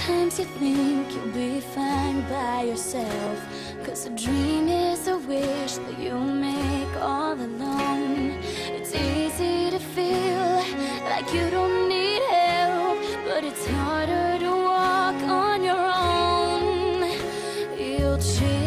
Sometimes you think you'll be fine by yourself, 'cause a dream is a wish that you make all alone. It's easy to feel like you don't need help, but it's harder to walk on your own. You'll change.